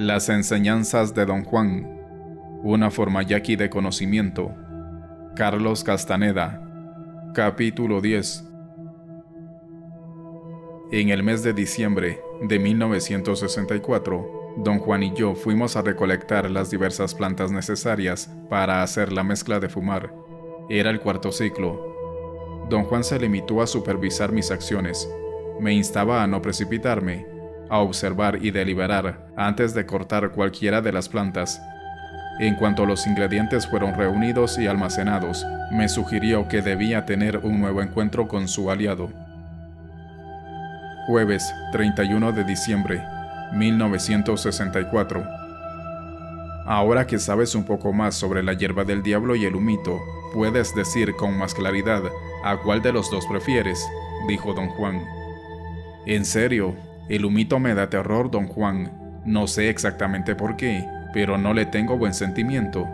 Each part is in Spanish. Las enseñanzas de Don Juan, una forma yaqui de conocimiento. Carlos Castañeda. Capítulo 10. En el mes de diciembre de 1964, Don Juan y yo fuimos a recolectar las diversas plantas necesarias para hacer la mezcla de fumar. Era el cuarto ciclo. Don Juan se limitó a supervisar mis acciones. Me instaba a no precipitarme, a observar y deliberar antes de cortar cualquiera de las plantas. En cuanto los ingredientes fueron reunidos y almacenados, me sugirió que debía tener un nuevo encuentro con su aliado. Jueves 31 de diciembre, 1964. Ahora que sabes un poco más sobre la hierba del diablo y el humito, puedes decir con más claridad a cuál de los dos prefieres, dijo Don Juan. En serio, el humito me da terror, Don Juan. No sé exactamente por qué, pero no le tengo buen sentimiento.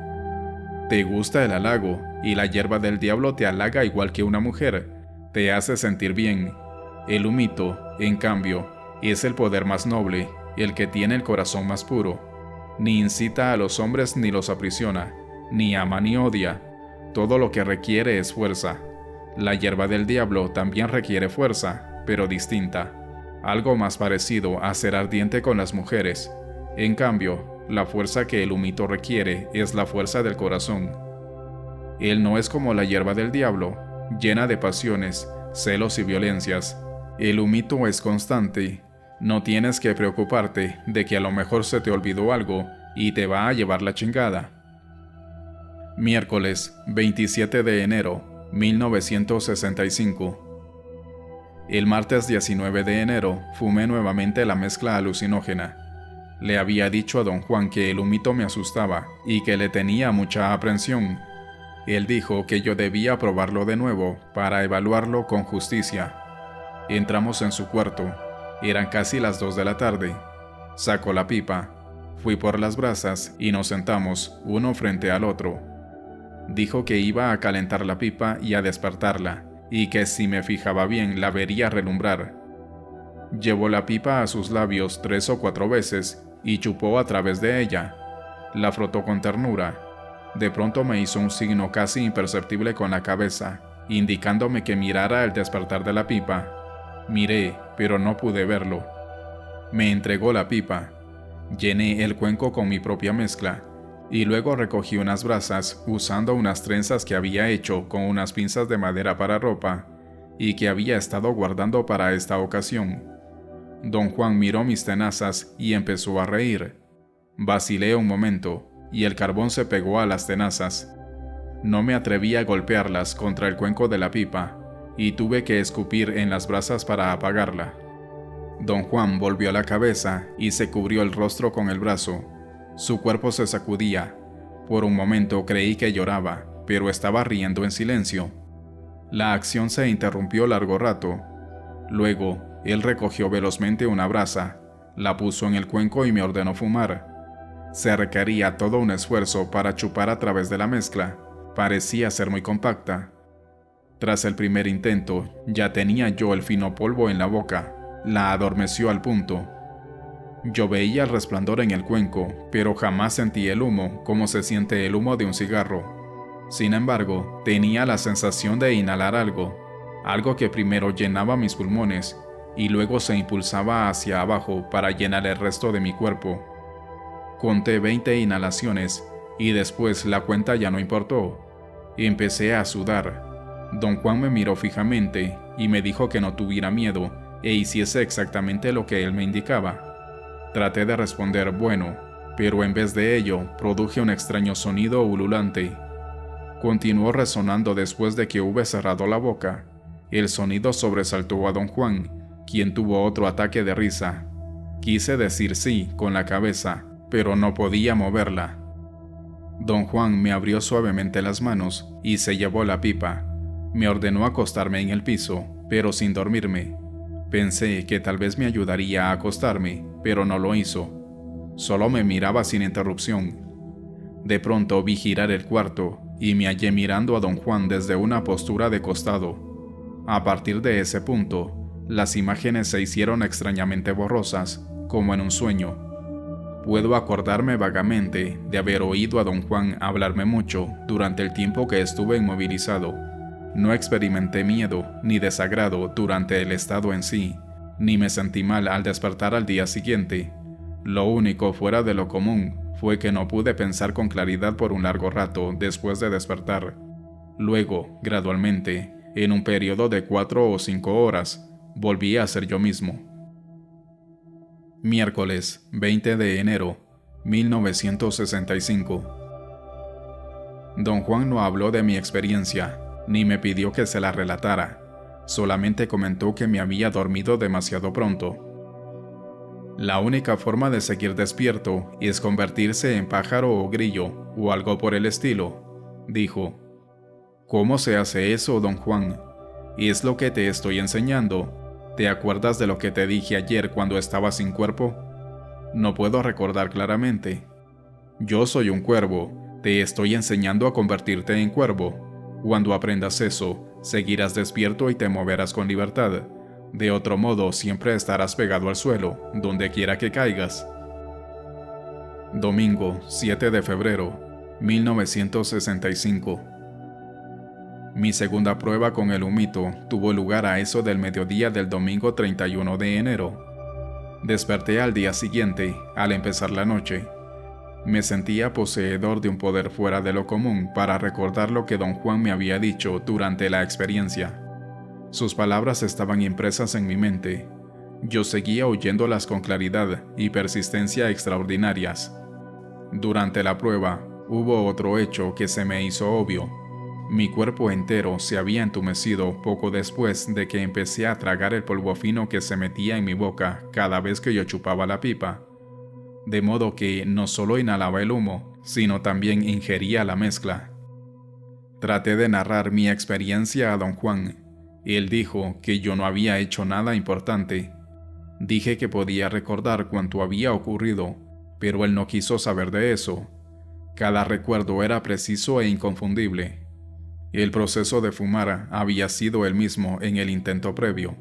Te gusta el halago, y la hierba del diablo te halaga igual que una mujer. Te hace sentir bien. El humito, en cambio, es el poder más noble, el que tiene el corazón más puro. Ni incita a los hombres ni los aprisiona, ni ama ni odia. Todo lo que requiere es fuerza. La hierba del diablo también requiere fuerza, pero distinta. Algo más parecido a ser ardiente con las mujeres. En cambio, la fuerza que el humito requiere es la fuerza del corazón. Él no es como la hierba del diablo, llena de pasiones, celos y violencias. El humito es constante. No tienes que preocuparte de que a lo mejor se te olvidó algo y te va a llevar la chingada. Miércoles 27 de enero, 1965. El martes 19 de enero fumé nuevamente la mezcla alucinógena. Le había dicho a Don Juan que el humito me asustaba y que le tenía mucha aprensión. Él dijo que yo debía probarlo de nuevo para evaluarlo con justicia. Entramos en su cuarto. Eran casi las 2 de la tarde. Sacó la pipa. Fui por las brasas y nos sentamos uno frente al otro. Dijo que iba a calentar la pipa y a despertarla, y que si me fijaba bien la vería relumbrar. Llevó la pipa a sus labios 3 o 4 veces y chupó a través de ella. La frotó con ternura. De pronto me hizo un signo casi imperceptible con la cabeza, indicándome que mirara el despertar de la pipa. Miré, pero no pude verlo. Me entregó la pipa. Llené el cuenco con mi propia mezcla, y luego recogí unas brasas usando unas trenzas que había hecho con unas pinzas de madera para ropa, y que había estado guardando para esta ocasión. Don Juan miró mis tenazas y empezó a reír. Vacilé un momento, y el carbón se pegó a las tenazas. No me atreví a golpearlas contra el cuenco de la pipa, y tuve que escupir en las brasas para apagarla. Don Juan volvió la cabeza y se cubrió el rostro con el brazo. Su cuerpo se sacudía. Por un momento creí que lloraba, pero estaba riendo en silencio. La acción se interrumpió largo rato. Luego, él recogió velozmente una brasa, la puso en el cuenco y me ordenó fumar. Se requería todo un esfuerzo para chupar a través de la mezcla. Parecía ser muy compacta. Tras el primer intento, ya tenía yo el fino polvo en la boca. La adormeció al punto. Yo veía el resplandor en el cuenco, pero jamás sentí el humo como se siente el humo de un cigarro. Sin embargo, tenía la sensación de inhalar algo que primero llenaba mis pulmones y luego se impulsaba hacia abajo para llenar el resto de mi cuerpo. Conté 20 inhalaciones y después la cuenta ya no importó. Empecé a sudar. Don Juan me miró fijamente y me dijo que no tuviera miedo e hiciese exactamente lo que él me indicaba. Traté de responder bueno, pero en vez de ello produje un extraño sonido ululante. Continuó resonando después de que hube cerrado la boca. El sonido sobresaltó a Don Juan, quien tuvo otro ataque de risa. Quise decir sí con la cabeza, pero no podía moverla. Don Juan me abrió suavemente las manos y se llevó la pipa. Me ordenó acostarme en el piso, pero sin dormirme. Pensé que tal vez me ayudaría a acostarme, pero no lo hizo. Solo me miraba sin interrupción. De pronto vi girar el cuarto y me hallé mirando a Don Juan desde una postura de costado. A partir de ese punto, las imágenes se hicieron extrañamente borrosas, como en un sueño. Puedo acordarme vagamente de haber oído a don Juan hablarme mucho durante el tiempo que estuve inmovilizado. No experimenté miedo ni desagrado durante el estado en sí, ni me sentí mal al despertar al día siguiente. Lo único fuera de lo común fue que no pude pensar con claridad por un largo rato después de despertar. Luego, gradualmente, en un periodo de 4 o 5 horas, volví a ser yo mismo. Miércoles, 20 de enero, 1965. Don Juan no habló de mi experiencia, ni me pidió que se la relatara, solamente comentó que me había dormido demasiado pronto. La única forma de seguir despierto es convertirse en pájaro o grillo, o algo por el estilo, dijo. ¿Cómo se hace eso, don Juan? Es lo que te estoy enseñando. ¿Te acuerdas de lo que te dije ayer cuando estaba sin cuerpo? No puedo recordar claramente. Yo soy un cuervo, te estoy enseñando a convertirte en cuervo. Cuando aprendas eso, seguirás despierto y te moverás con libertad. De otro modo, siempre estarás pegado al suelo, donde quiera que caigas. Domingo, 7 de febrero, 1965. Mi segunda prueba con el humito tuvo lugar a eso del mediodía del domingo 31 de enero. Desperté al día siguiente, al empezar la noche. Me sentía poseedor de un poder fuera de lo común para recordar lo que don Juan me había dicho durante la experiencia. Sus palabras estaban impresas en mi mente. Yo seguía oyéndolas con claridad y persistencia extraordinarias. Durante la prueba, hubo otro hecho que se me hizo obvio. Mi cuerpo entero se había entumecido poco después de que empecé a tragar el polvo fino que se metía en mi boca cada vez que yo chupaba la pipa. De modo que no solo inhalaba el humo, sino también ingería la mezcla. Traté de narrar mi experiencia a don Juan. Él dijo que yo no había hecho nada importante. Dije que podía recordar cuánto había ocurrido, pero él no quiso saber de eso. Cada recuerdo era preciso e inconfundible. El proceso de fumar había sido el mismo en el intento previo.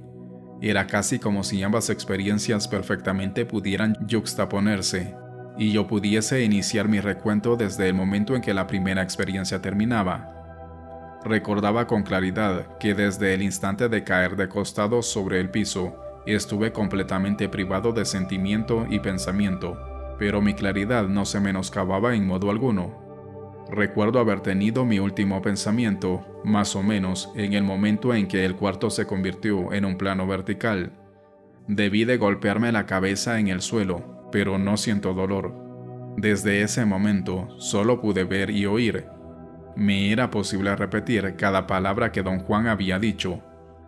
Era casi como si ambas experiencias perfectamente pudieran yuxtaponerse, y yo pudiese iniciar mi recuento desde el momento en que la primera experiencia terminaba. Recordaba con claridad que desde el instante de caer de costado sobre el piso, estuve completamente privado de sentimiento y pensamiento, pero mi claridad no se menoscababa en modo alguno. Recuerdo haber tenido mi último pensamiento, más o menos, en el momento en que el cuarto se convirtió en un plano vertical. Debí de golpearme la cabeza en el suelo, pero no siento dolor. Desde ese momento, solo pude ver y oír. Me era posible repetir cada palabra que don Juan había dicho.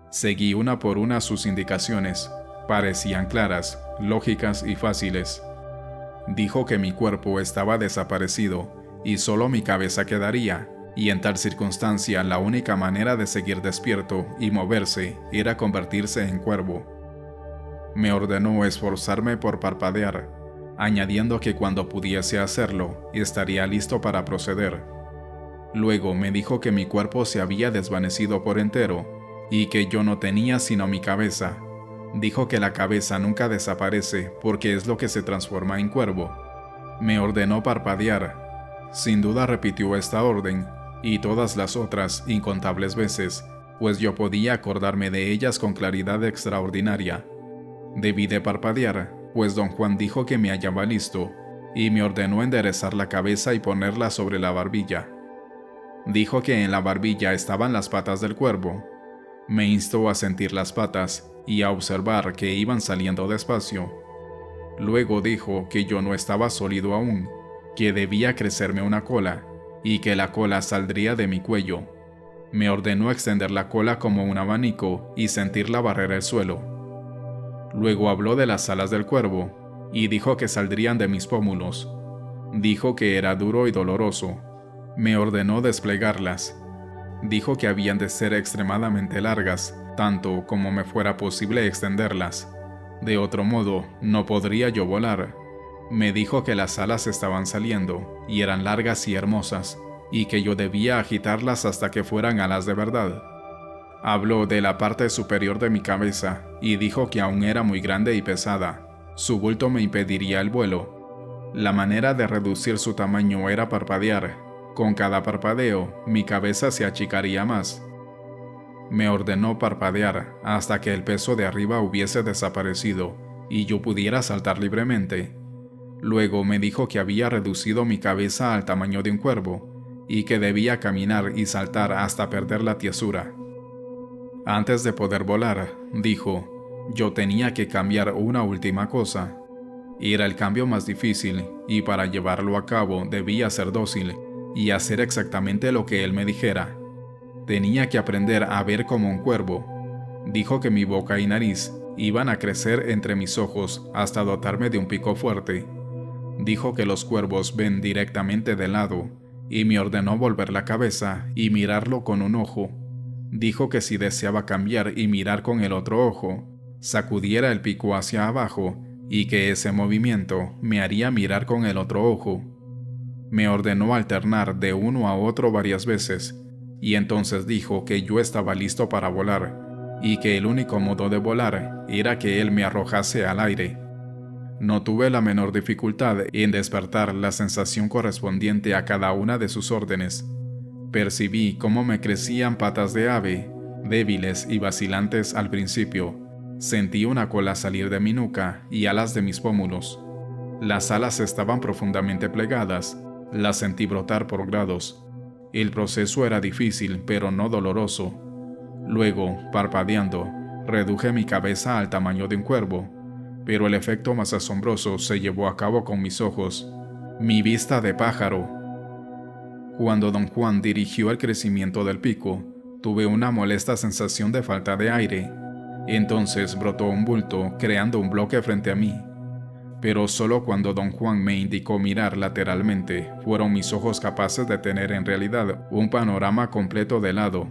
Seguí una por una sus indicaciones. Parecían claras, lógicas y fáciles. Dijo que mi cuerpo estaba desaparecido y solo mi cabeza quedaría, y en tal circunstancia la única manera de seguir despierto y moverse era convertirse en cuervo. Me ordenó esforzarme por parpadear, añadiendo que cuando pudiese hacerlo, estaría listo para proceder. Luego me dijo que mi cuerpo se había desvanecido por entero, y que yo no tenía sino mi cabeza. Dijo que la cabeza nunca desaparece porque es lo que se transforma en cuervo. Me ordenó parpadear. Sin duda repitió esta orden, y todas las otras incontables veces, pues yo podía acordarme de ellas con claridad extraordinaria. Debí de parpadear, pues don Juan dijo que me hallaba listo, y me ordenó enderezar la cabeza y ponerla sobre la barbilla. Dijo que en la barbilla estaban las patas del cuervo. Me instó a sentir las patas y a observar que iban saliendo despacio. Luego dijo que yo no estaba sólido aún, que debía crecerme una cola, y que la cola saldría de mi cuello. Me ordenó extender la cola como un abanico y sentirla barrer el suelo. Luego habló de las alas del cuervo, y dijo que saldrían de mis pómulos. Dijo que era duro y doloroso. Me ordenó desplegarlas. Dijo que habían de ser extremadamente largas, tanto como me fuera posible extenderlas. De otro modo, no podría yo volar. Me dijo que las alas estaban saliendo, y eran largas y hermosas, y que yo debía agitarlas hasta que fueran alas de verdad. Habló de la parte superior de mi cabeza, y dijo que aún era muy grande y pesada. Su bulto me impediría el vuelo. La manera de reducir su tamaño era parpadear. Con cada parpadeo, mi cabeza se achicaría más. Me ordenó parpadear hasta que el peso de arriba hubiese desaparecido y yo pudiera saltar libremente. Luego me dijo que había reducido mi cabeza al tamaño de un cuervo y que debía caminar y saltar hasta perder la tiesura. Antes de poder volar, dijo, yo tenía que cambiar una última cosa. Era el cambio más difícil y para llevarlo a cabo debía ser dócil y hacer exactamente lo que él me dijera. Tenía que aprender a ver como un cuervo. Dijo que mi boca y nariz iban a crecer entre mis ojos hasta dotarme de un pico fuerte. Dijo que los cuervos ven directamente de lado y me ordenó volver la cabeza y mirarlo con un ojo. Dijo que si deseaba cambiar y mirar con el otro ojo, sacudiera el pico hacia abajo y que ese movimiento me haría mirar con el otro ojo. Me ordenó alternar de uno a otro varias veces. Y entonces dijo que yo estaba listo para volar, y que el único modo de volar era que él me arrojase al aire. No tuve la menor dificultad en despertar la sensación correspondiente a cada una de sus órdenes. Percibí cómo me crecían patas de ave, débiles y vacilantes al principio. Sentí una cola salir de mi nuca y alas de mis pómulos. Las alas estaban profundamente plegadas, las sentí brotar por grados. El proceso era difícil, pero no doloroso. Luego, parpadeando, reduje mi cabeza al tamaño de un cuervo, pero el efecto más asombroso se llevó a cabo con mis ojos, mi vista de pájaro. Cuando don Juan dirigió el crecimiento del pico, tuve una molesta sensación de falta de aire. Entonces brotó un bulto, creando un bloque frente a mí. Pero solo cuando don Juan me indicó mirar lateralmente, fueron mis ojos capaces de tener en realidad un panorama completo de lado.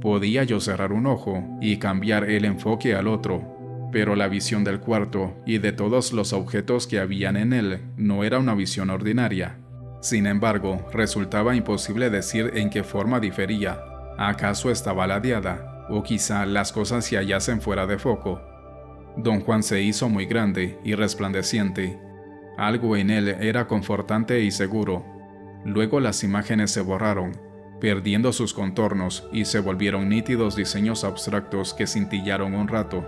Podía yo cerrar un ojo y cambiar el enfoque al otro, pero la visión del cuarto y de todos los objetos que habían en él no era una visión ordinaria. Sin embargo, resultaba imposible decir en qué forma difería. ¿Acaso estaba ladeada? ¿O quizá las cosas se hallasen fuera de foco? Don Juan se hizo muy grande y resplandeciente. Algo en él era confortante y seguro. Luego las imágenes se borraron, perdiendo sus contornos y se volvieron nítidos diseños abstractos que cintillaron un rato.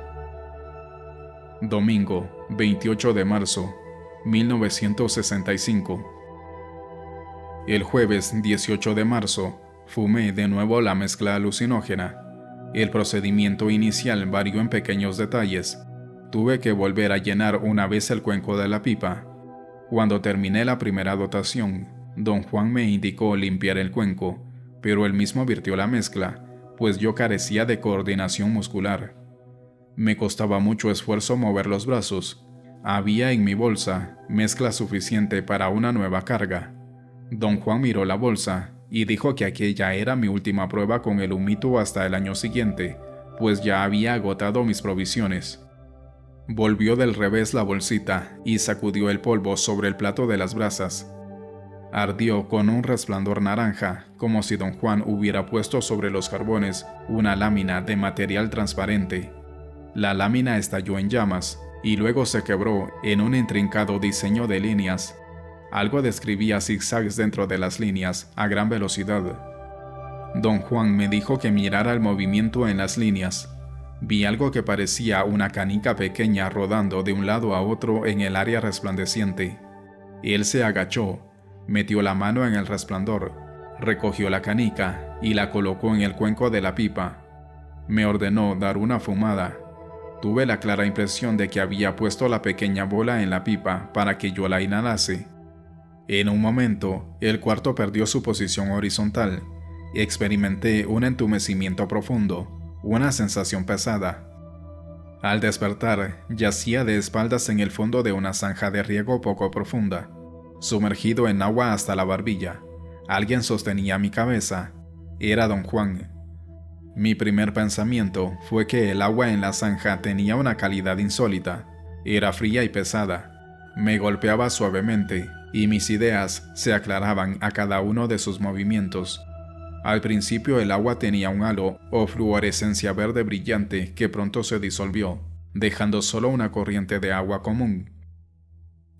Domingo, 28 de marzo, 1965. El jueves 18 de marzo, fumé de nuevo la mezcla alucinógena. El procedimiento inicial varió en pequeños detalles. Tuve que volver a llenar una vez el cuenco de la pipa. Cuando terminé la primera dotación, don Juan me indicó limpiar el cuenco, pero él mismo vertió la mezcla, pues yo carecía de coordinación muscular. Me costaba mucho esfuerzo mover los brazos. Había en mi bolsa mezcla suficiente para una nueva carga. Don Juan miró la bolsa y dijo que aquella era mi última prueba con el humito hasta el año siguiente, pues ya había agotado mis provisiones. Volvió del revés la bolsita y sacudió el polvo sobre el plato de las brasas. Ardió con un resplandor naranja, como si don Juan hubiera puesto sobre los carbones una lámina de material transparente. La lámina estalló en llamas y luego se quebró en un intrincado diseño de líneas. Algo describía zigzags dentro de las líneas a gran velocidad. Don Juan me dijo que mirara el movimiento en las líneas. Vi algo que parecía una canica pequeña rodando de un lado a otro en el área resplandeciente. Él se agachó, metió la mano en el resplandor, recogió la canica y la colocó en el cuenco de la pipa. Me ordenó dar una fumada. Tuve la clara impresión de que había puesto la pequeña bola en la pipa para que yo la inhalase. En un momento, el cuarto perdió su posición horizontal. Experimenté un entumecimiento profundo. Una sensación pesada. Al despertar, yacía de espaldas en el fondo de una zanja de riego poco profunda, sumergido en agua hasta la barbilla. Alguien sostenía mi cabeza. Era don Juan. Mi primer pensamiento fue que el agua en la zanja tenía una calidad insólita. Era fría y pesada. Me golpeaba suavemente, y mis ideas se aclaraban a cada uno de sus movimientos. Al principio el agua tenía un halo o fluorescencia verde brillante que pronto se disolvió, dejando solo una corriente de agua común.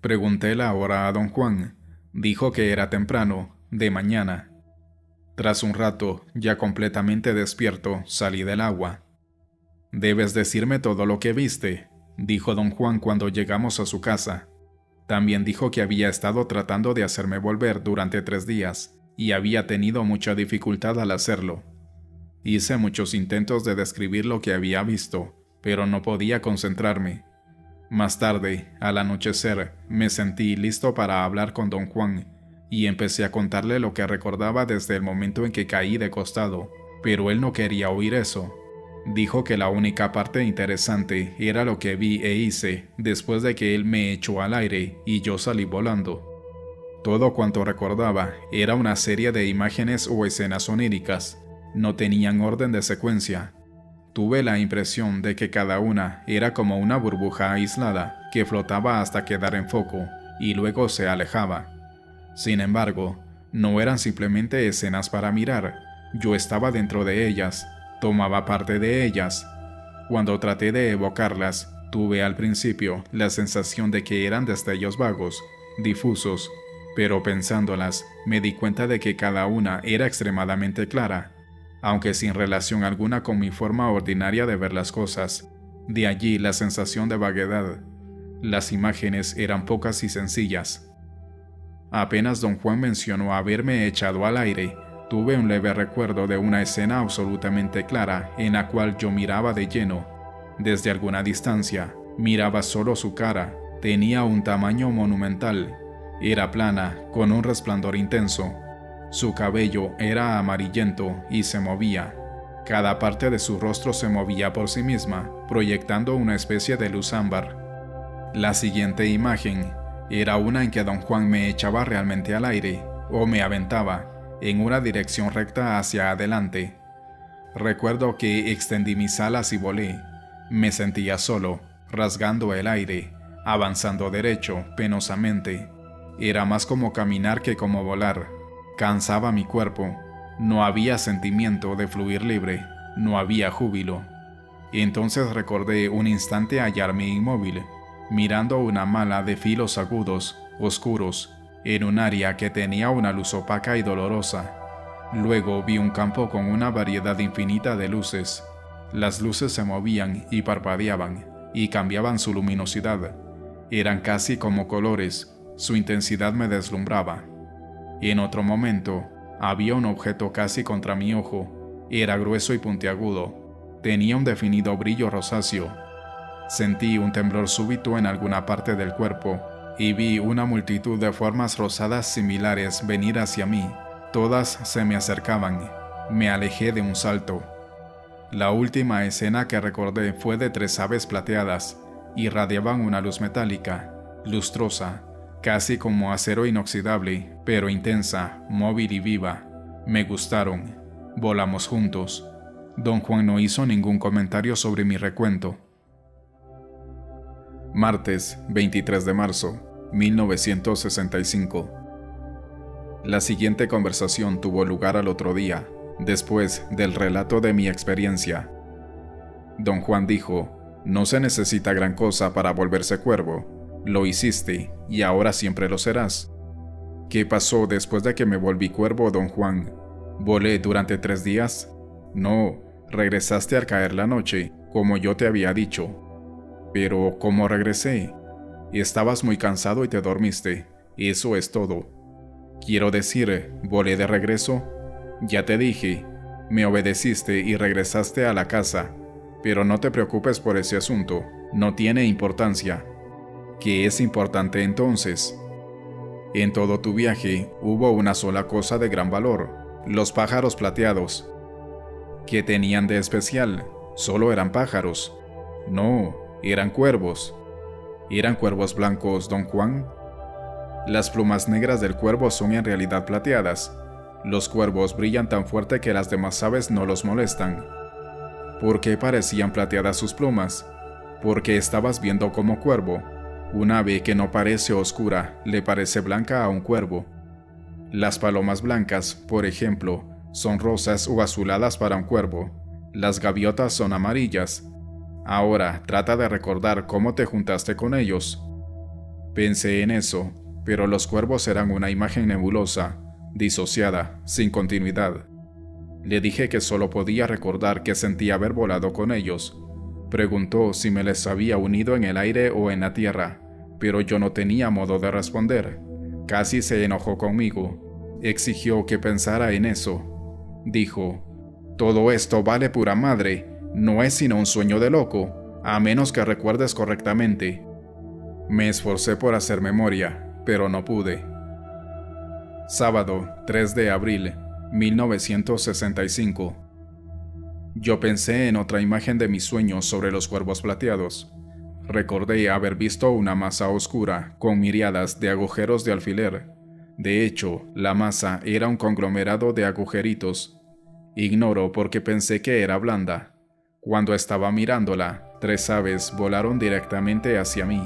Pregunté la hora a don Juan. Dijo que era temprano, de mañana. Tras un rato, ya completamente despierto, salí del agua. «Debes decirme todo lo que viste», dijo don Juan cuando llegamos a su casa. También dijo que había estado tratando de hacerme volver durante 3 días, y había tenido mucha dificultad al hacerlo. Hice muchos intentos de describir lo que había visto, pero no podía concentrarme. Más tarde, al anochecer, me sentí listo para hablar con don Juan, y empecé a contarle lo que recordaba desde el momento en que caí de costado, pero él no quería oír eso. Dijo que la única parte interesante era lo que vi e hice después de que él me echó al aire y yo salí volando. Todo cuanto recordaba era una serie de imágenes o escenas oníricas, no tenían orden de secuencia. Tuve la impresión de que cada una era como una burbuja aislada que flotaba hasta quedar en foco y luego se alejaba. Sin embargo, no eran simplemente escenas para mirar, yo estaba dentro de ellas. Tomaba parte de ellas. Cuando traté de evocarlas, tuve al principio la sensación de que eran destellos vagos, difusos, pero pensándolas, me di cuenta de que cada una era extremadamente clara, aunque sin relación alguna con mi forma ordinaria de ver las cosas. De allí la sensación de vaguedad. Las imágenes eran pocas y sencillas. Apenas don Juan mencionó haberme echado al aire, tuve un leve recuerdo de una escena absolutamente clara en la cual yo miraba de lleno. Desde alguna distancia, miraba solo su cara, tenía un tamaño monumental, era plana, con un resplandor intenso. Su cabello era amarillento y se movía. Cada parte de su rostro se movía por sí misma, proyectando una especie de luz ámbar. La siguiente imagen era una en que don Juan me echaba realmente al aire, o me aventaba, en una dirección recta hacia adelante. Recuerdo que extendí mis alas y volé. Me sentía solo, rasgando el aire, avanzando derecho, penosamente. Era más como caminar que como volar. Cansaba mi cuerpo. No había sentimiento de fluir libre. No había júbilo. Entonces recordé un instante hallarme inmóvil, mirando una mala de filos agudos, oscuros, en un área que tenía una luz opaca y dolorosa. Luego vi un campo con una variedad infinita de luces. Las luces se movían y parpadeaban, y cambiaban su luminosidad. Eran casi como colores, su intensidad me deslumbraba. En otro momento, había un objeto casi contra mi ojo, era grueso y puntiagudo, tenía un definido brillo rosáceo. Sentí un temblor súbito en alguna parte del cuerpo, y vi una multitud de formas rosadas similares venir hacia mí. Todas se me acercaban. Me alejé de un salto. La última escena que recordé fue de 3 aves plateadas. Irradiaban una luz metálica, lustrosa, casi como acero inoxidable, pero intensa, móvil y viva. Me gustaron. Volamos juntos. Don Juan no hizo ningún comentario sobre mi recuento. Martes, 23 de marzo, 1965. La siguiente conversación tuvo lugar al otro día, después del relato de mi experiencia. Don Juan dijo: «No se necesita gran cosa para volverse cuervo. Lo hiciste, y ahora siempre lo serás». ¿Qué pasó después de que me volví cuervo, don Juan? ¿Volé durante 3 días? No, regresaste al caer la noche, como yo te había dicho. Pero, ¿cómo regresé? Estabas muy cansado y te dormiste. Eso es todo. Quiero decir, ¿volé de regreso? Ya te dije. Me obedeciste y regresaste a la casa. Pero no te preocupes por ese asunto. No tiene importancia. ¿Qué es importante entonces? En todo tu viaje hubo una sola cosa de gran valor. Los pájaros plateados. ¿Qué tenían de especial? Solo eran pájaros. No. ¿Eran cuervos? ¿Eran cuervos blancos, don Juan? Las plumas negras del cuervo son en realidad plateadas. Los cuervos brillan tan fuerte que las demás aves no los molestan. ¿Por qué parecían plateadas sus plumas? Porque estabas viendo como cuervo. Un ave que no parece oscura, le parece blanca a un cuervo. Las palomas blancas, por ejemplo, son rosas o azuladas para un cuervo. Las gaviotas son amarillas. Ahora, trata de recordar cómo te juntaste con ellos. Pensé en eso, pero los cuervos eran una imagen nebulosa, disociada, sin continuidad. Le dije que solo podía recordar que sentía haber volado con ellos. Preguntó si me les había unido en el aire o en la tierra, pero yo no tenía modo de responder. Casi se enojó conmigo. Exigió que pensara en eso. Dijo: todo esto vale pura madre, no es sino un sueño de loco, a menos que recuerdes correctamente. Me esforcé por hacer memoria, pero no pude. Sábado, 3 de abril, 1965. Yo pensé en otra imagen de mis sueños sobre los cuervos plateados. Recordé haber visto una masa oscura con miriadas de agujeros de alfiler. De hecho, la masa era un conglomerado de agujeritos. Ignoro porque pensé que era blanda. Cuando estaba mirándola, 3 aves volaron directamente hacia mí.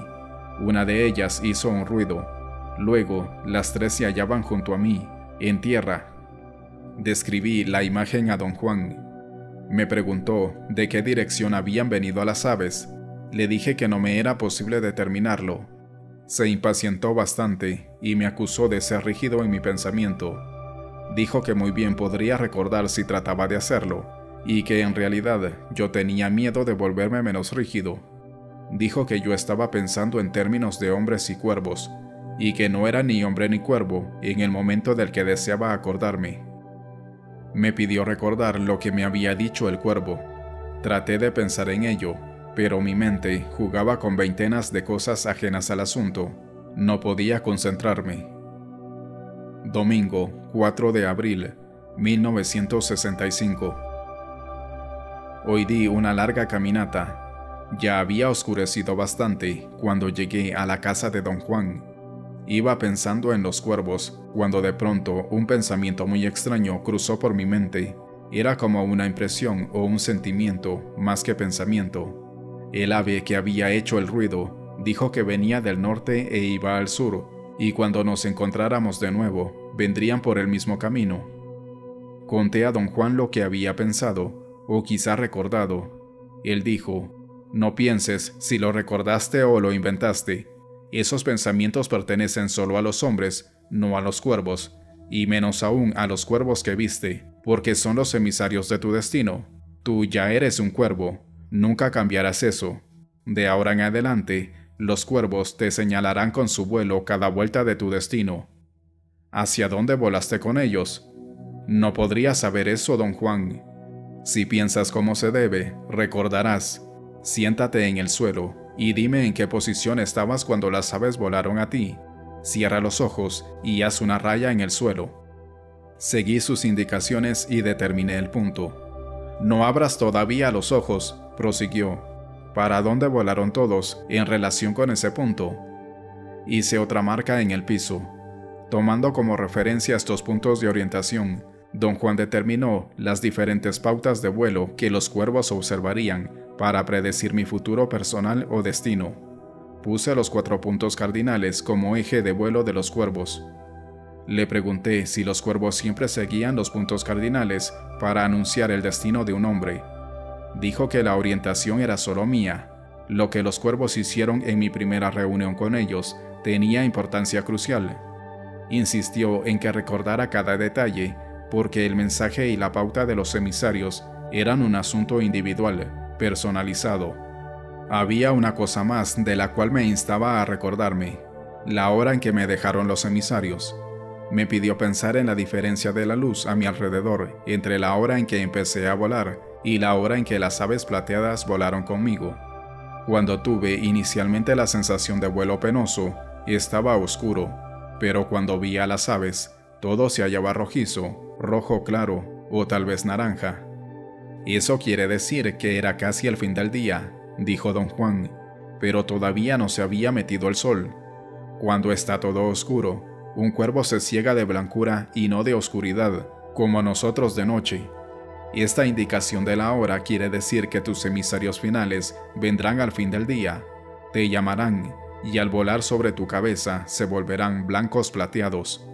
Una de ellas hizo un ruido. Luego, las 3 se hallaban junto a mí, en tierra. Describí la imagen a don Juan. Me preguntó de qué dirección habían venido las aves. Le dije que no me era posible determinarlo. Se impacientó bastante y me acusó de ser rígido en mi pensamiento. Dijo que muy bien podría recordar si trataba de hacerlo, y que en realidad yo tenía miedo de volverme menos rígido. Dijo que yo estaba pensando en términos de hombres y cuervos, y que no era ni hombre ni cuervo en el momento del que deseaba acordarme. Me pidió recordar lo que me había dicho el cuervo. Traté de pensar en ello, pero mi mente jugaba con veintenas de cosas ajenas al asunto. No podía concentrarme. Domingo, 4 de abril, 1965. Hoy di una larga caminata. Ya había oscurecido bastante cuando llegué a la casa de don Juan. Iba pensando en los cuervos, cuando de pronto un pensamiento muy extraño cruzó por mi mente. Era como una impresión o un sentimiento, más que pensamiento. El ave que había hecho el ruido dijo que venía del norte e iba al sur, y cuando nos encontráramos de nuevo, vendrían por el mismo camino. Conté a don Juan lo que había pensado, o quizá recordado. Él dijo: no pienses si lo recordaste o lo inventaste. Esos pensamientos pertenecen solo a los hombres, no a los cuervos, y menos aún a los cuervos que viste, porque son los emisarios de tu destino. Tú ya eres un cuervo. Nunca cambiarás eso. De ahora en adelante, los cuervos te señalarán con su vuelo cada vuelta de tu destino. ¿Hacia dónde volaste con ellos? No podría saber eso, don Juan. Si piensas como se debe, recordarás. Siéntate en el suelo y dime en qué posición estabas cuando las aves volaron a ti. Cierra los ojos y haz una raya en el suelo. Seguí sus indicaciones y determiné el punto. No abras todavía los ojos, prosiguió. ¿Para dónde volaron todos en relación con ese punto? Hice otra marca en el piso. Tomando como referencia estos puntos de orientación, don Juan determinó las diferentes pautas de vuelo que los cuervos observarían para predecir mi futuro personal o destino. Puse los 4 puntos cardinales como eje de vuelo de los cuervos. Le pregunté si los cuervos siempre seguían los puntos cardinales para anunciar el destino de un hombre. Dijo que la orientación era solo mía. Lo que los cuervos hicieron en mi primera reunión con ellos tenía importancia crucial. Insistió en que recordara cada detalle, porque el mensaje y la pauta de los emisarios eran un asunto individual, personalizado. Había una cosa más de la cual me instaba a recordarme: la hora en que me dejaron los emisarios. Me pidió pensar en la diferencia de la luz a mi alrededor entre la hora en que empecé a volar y la hora en que las aves plateadas volaron conmigo. Cuando tuve inicialmente la sensación de vuelo penoso, estaba oscuro, pero cuando vi a las aves, todo se hallaba rojizo, rojo claro o tal vez naranja. Eso quiere decir que era casi el fin del día, dijo don Juan, pero todavía no se había metido el sol. Cuando está todo oscuro, un cuervo se ciega de blancura y no de oscuridad, como nosotros de noche. Esta indicación de la hora quiere decir que tus emisarios finales vendrán al fin del día, te llamarán, y al volar sobre tu cabeza se volverán blancos plateados.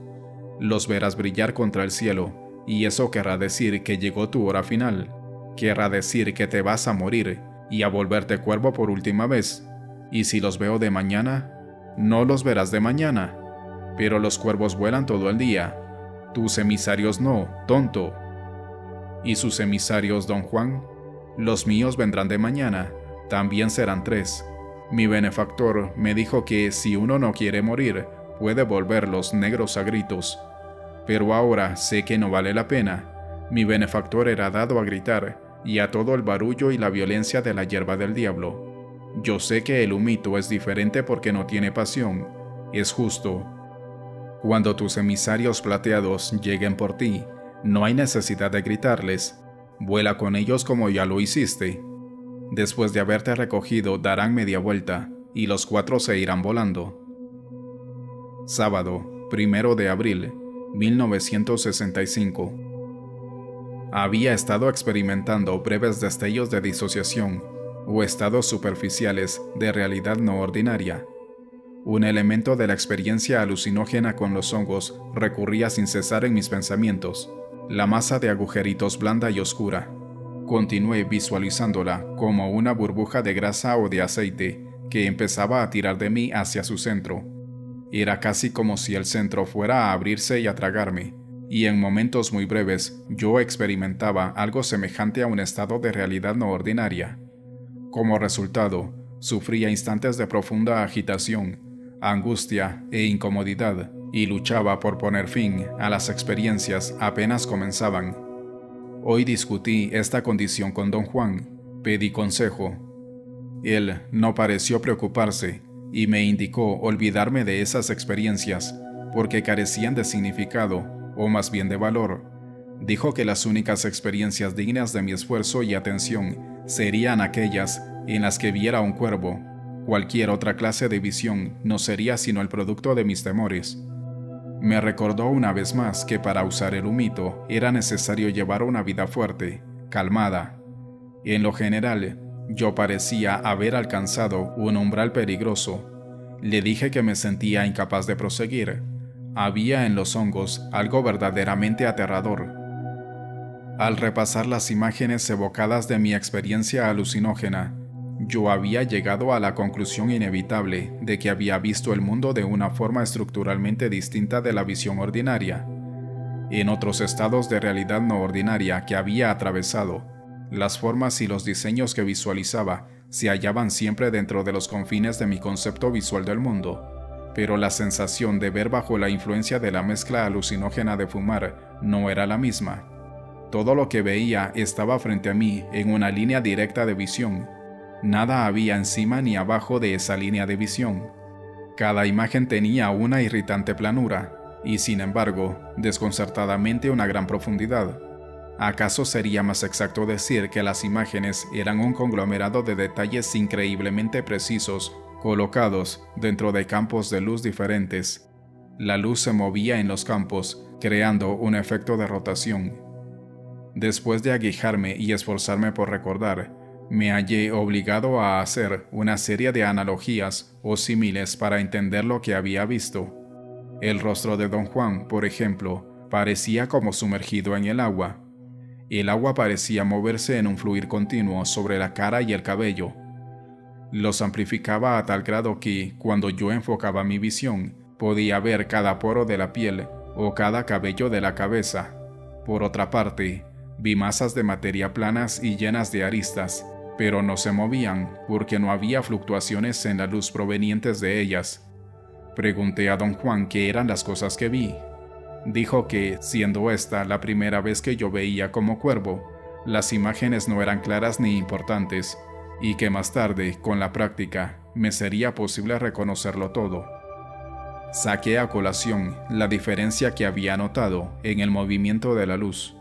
Los verás brillar contra el cielo, y eso querrá decir que llegó tu hora final. Querrá decir que te vas a morir y a volverte cuervo por última vez. ¿Y si los veo de mañana? no los verás de mañana. Pero los cuervos vuelan todo el día, tus emisarios no, tonto. Y sus emisarios, don Juan, los míos vendrán de mañana, también serán 3. Mi benefactor me dijo que si uno no quiere morir, puede volverlos negros a gritos. Pero ahora sé que no vale la pena. Mi benefactor era dado a gritar, y a todo el barullo y la violencia de la hierba del diablo. Yo sé que el humito es diferente porque no tiene pasión, es justo. Cuando tus emisarios plateados lleguen por ti, no hay necesidad de gritarles, vuela con ellos como ya lo hiciste. Después de haberte recogido darán media vuelta, y los 4 se irán volando. Sábado, 1 de abril de 1965. Había estado experimentando breves destellos de disociación, o estados superficiales de realidad no ordinaria. Un elemento de la experiencia alucinógena con los hongos recurría sin cesar en mis pensamientos, la masa de agujeritos blanda y oscura. Continué visualizándola como una burbuja de grasa o de aceite que empezaba a tirar de mí hacia su centro. Era casi como si el centro fuera a abrirse y a tragarme, y en momentos muy breves yo experimentaba algo semejante a un estado de realidad no ordinaria. Como resultado, sufría instantes de profunda agitación, angustia e incomodidad, y luchaba por poner fin a las experiencias apenas comenzaban. Hoy discutí esta condición con don Juan, pedí consejo. Él no pareció preocuparse, y me indicó olvidarme de esas experiencias, porque carecían de significado, o más bien de valor. Dijo que las únicas experiencias dignas de mi esfuerzo y atención serían aquellas en las que viera un cuervo. Cualquier otra clase de visión no sería sino el producto de mis temores. Me recordó una vez más que para usar el humito era necesario llevar una vida fuerte, calmada. En lo general, yo parecía haber alcanzado un umbral peligroso. Le dije que me sentía incapaz de proseguir. Había en los hongos algo verdaderamente aterrador. Al repasar las imágenes evocadas de mi experiencia alucinógena, yo había llegado a la conclusión inevitable de que había visto el mundo de una forma estructuralmente distinta de la visión ordinaria. En otros estados de realidad no ordinaria que había atravesado, las formas y los diseños que visualizaba se hallaban siempre dentro de los confines de mi concepto visual del mundo, pero la sensación de ver bajo la influencia de la mezcla alucinógena de fumar no era la misma. Todo lo que veía estaba frente a mí en una línea directa de visión. Nada había encima ni abajo de esa línea de visión. Cada imagen tenía una irritante planura, y sin embargo, desconcertadamente una gran profundidad. ¿Acaso sería más exacto decir que las imágenes eran un conglomerado de detalles increíblemente precisos, colocados dentro de campos de luz diferentes? La luz se movía en los campos, creando un efecto de rotación. Después de aguijarme y esforzarme por recordar, me hallé obligado a hacer una serie de analogías o símiles para entender lo que había visto. El rostro de don Juan, por ejemplo, parecía como sumergido en el agua. El agua parecía moverse en un fluir continuo sobre la cara y el cabello. Los amplificaba a tal grado que, cuando yo enfocaba mi visión, podía ver cada poro de la piel o cada cabello de la cabeza. Por otra parte, vi masas de materia planas y llenas de aristas, pero no se movían porque no había fluctuaciones en la luz provenientes de ellas. Pregunté a don Juan qué eran las cosas que vi. Dijo que, siendo esta la primera vez que yo veía como cuervo, las imágenes no eran claras ni importantes, y que más tarde, con la práctica, me sería posible reconocerlo todo. Saqué a colación la diferencia que había notado en el movimiento de la luz.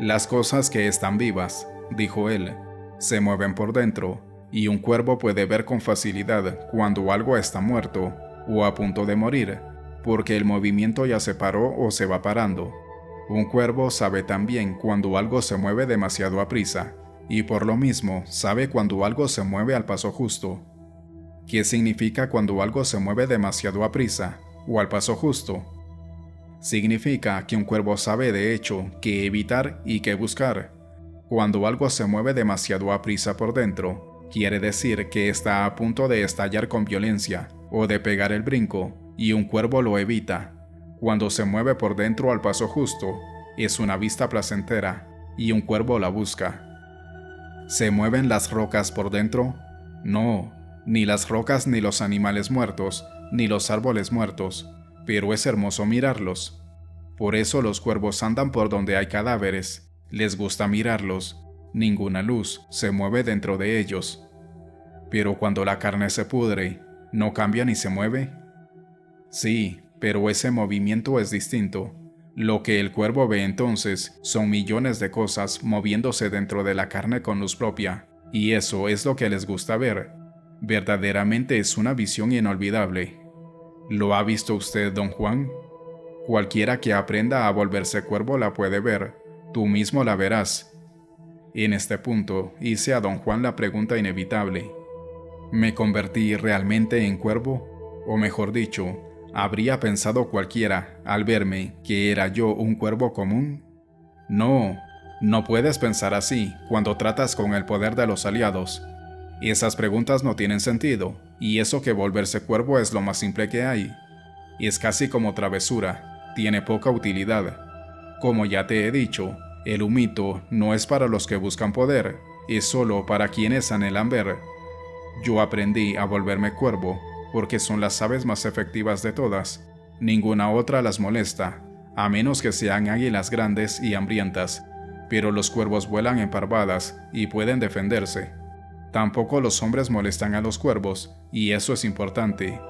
Las cosas que están vivas, dijo él, se mueven por dentro, y un cuervo puede ver con facilidad cuando algo está muerto o a punto de morir, porque el movimiento ya se paró o se va parando. Un cuervo sabe también cuando algo se mueve demasiado a prisa, y por lo mismo sabe cuando algo se mueve al paso justo. ¿Qué significa cuando algo se mueve demasiado a prisa o al paso justo? Significa que un cuervo sabe de hecho qué evitar y qué buscar. Cuando algo se mueve demasiado a prisa por dentro, quiere decir que está a punto de estallar con violencia o de pegar el brinco, y un cuervo lo evita. Cuando se mueve por dentro al paso justo, es una vista placentera, y un cuervo la busca. ¿Se mueven las rocas por dentro? No, ni las rocas ni los animales muertos, ni los árboles muertos, pero es hermoso mirarlos. Por eso los cuervos andan por donde hay cadáveres, les gusta mirarlos, ninguna luz se mueve dentro de ellos. Pero cuando la carne se pudre, ¿no cambia ni se mueve? Sí, pero ese movimiento es distinto. Lo que el cuervo ve entonces son millones de cosas moviéndose dentro de la carne con luz propia, y eso es lo que les gusta ver. Verdaderamente es una visión inolvidable. ¿Lo ha visto usted, don Juan? Cualquiera que aprenda a volverse cuervo la puede ver, tú mismo la verás. En este punto hice a don Juan la pregunta inevitable. ¿Me convertí realmente en cuervo? O mejor dicho, ¿habría pensado cualquiera, al verme, que era yo un cuervo común? No, no puedes pensar así cuando tratas con el poder de los aliados. Esas preguntas no tienen sentido, y eso que volverse cuervo es lo más simple que hay. Es casi como travesura, tiene poca utilidad. Como ya te he dicho, el humito no es para los que buscan poder, es solo para quienes anhelan ver. Yo aprendí a volverme cuervo porque son las aves más efectivas de todas. Ninguna otra las molesta, a menos que sean águilas grandes y hambrientas, pero los cuervos vuelan en parvadas y pueden defenderse. Tampoco los hombres molestan a los cuervos, y eso es importante.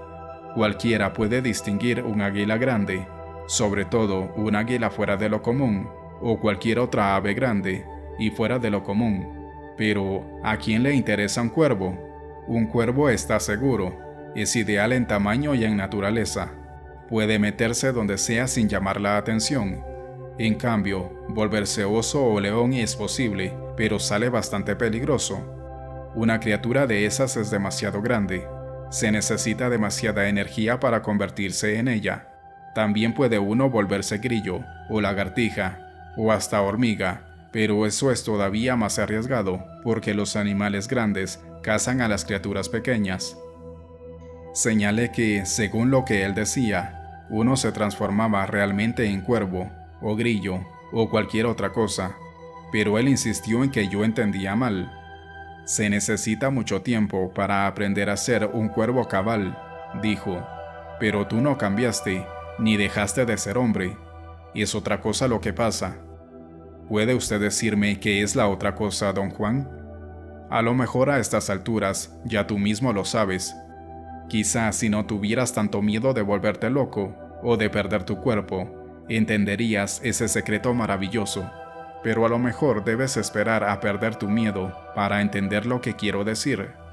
Cualquiera puede distinguir un águila grande, sobre todo un águila fuera de lo común, o cualquier otra ave grande y fuera de lo común. Pero, ¿a quién le interesa un cuervo? Un cuervo está seguro. Es ideal en tamaño y en naturaleza. Puede meterse donde sea sin llamar la atención. En cambio, volverse oso o león es posible, pero sale bastante peligroso. Una criatura de esas es demasiado grande. Se necesita demasiada energía para convertirse en ella. También puede uno volverse grillo, o lagartija, o hasta hormiga, pero eso es todavía más arriesgado, porque los animales grandes cazan a las criaturas pequeñas. Señalé que, según lo que él decía, uno se transformaba realmente en cuervo, o grillo, o cualquier otra cosa, pero él insistió en que yo entendía mal. Se necesita mucho tiempo para aprender a ser un cuervo cabal, dijo, pero tú no cambiaste, ni dejaste de ser hombre, y es otra cosa lo que pasa. ¿Puede usted decirme qué es la otra cosa, don Juan? A lo mejor a estas alturas ya tú mismo lo sabes. Quizá si no tuvieras tanto miedo de volverte loco, o de perder tu cuerpo, entenderías ese secreto maravilloso, pero a lo mejor debes esperar a perder tu miedo para entender lo que quiero decir.